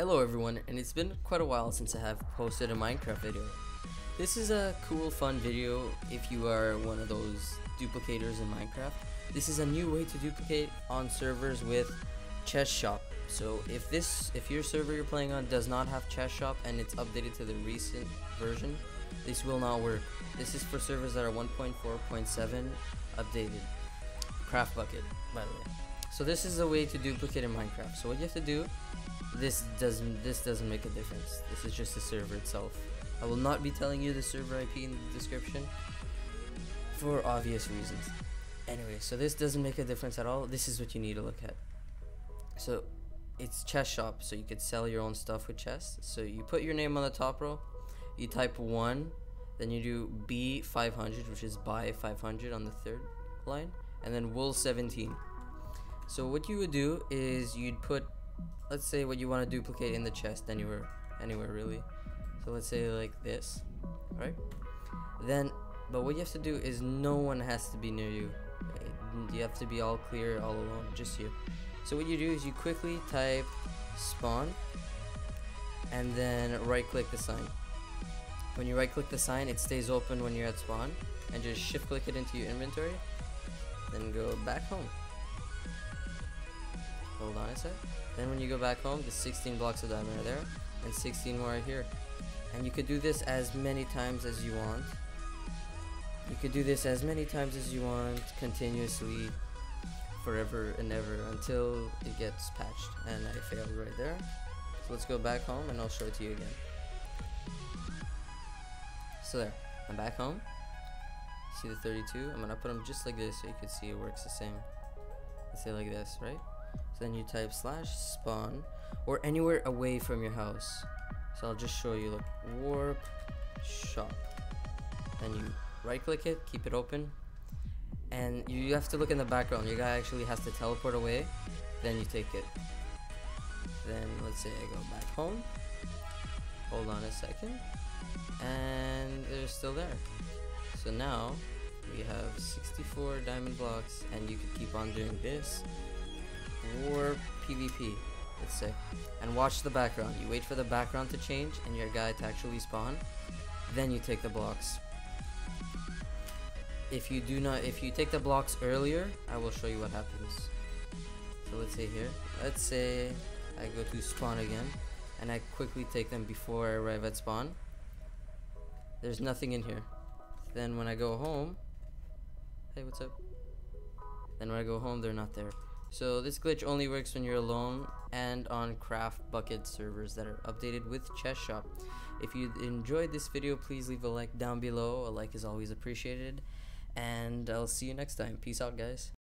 Hello everyone, and it's been quite a while since I have posted a Minecraft video. This is a cool fun video if you are one of those duplicators in Minecraft. This is a new way to duplicate on servers with ChestShop. So if your server you're playing on does not have ChestShop and it's updated to the recent version, this will not work. This is for servers that are 1.4.7 updated. CraftBukkit, by the way. So this is a way to duplicate in Minecraft. So what you have to do, this doesn't make a difference. This is just the server itself. I will not be telling you the server IP in the description for obvious reasons. Anyway, so this doesn't make a difference at all. This is what you need to look at. So it's ChestShop, so you could sell your own stuff with chests. So you put your name on the top row, you type 1, then you do B500, which is buy 500 on the third line, and then wool 17. So what you would do is you'd put, let's say, what you want to duplicate in the chest anywhere really. So let's say like this, right? Then, but what you have to do is no one has to be near you. You have to be all clear, all alone, just you. So what you do is you quickly type spawn and then right click the sign. When you right click the sign, it stays open when you're at spawn, and just shift click it into your inventory, then go back home. Hold on a sec. Then when you go back home, the 16 blocks of diamond are there, and 16 more are here. And you could do this as many times as you want. You could do this as many times as you want, continuously, forever and ever, until it gets patched. And I failed right there. So let's go back home and I'll show it to you again. So there, I'm back home. See the 32? I'm gonna put them just like this so you can see it works the same. Let's say like this, right? So then you type /spawn or anywhere away from your house. So I'll just show you, look, warp shop. Then you right click it, keep it open, and you have to look in the background. Your guy actually has to teleport away, then you take it. Then let's say I go back home. Hold on a second, and they're still there. So now we have 64 diamond blocks, and you could keep on doing this. Warp PvP, let's say, and watch the background. You wait for the background to change and your guy to actually spawn, then you take the blocks. If you take the blocks earlier, I will show you what happens. So let's say here, let's say I go to spawn again, and I quickly take them before I arrive at spawn. There's nothing in here. Then when I go home, hey, what's up? Then when I go home, they're not there. So this glitch only works when you're alone and on CraftBukkit servers that are updated with ChestShop. If you enjoyed this video, please leave a like down below. A like is always appreciated, and I'll see you next time. Peace out, guys.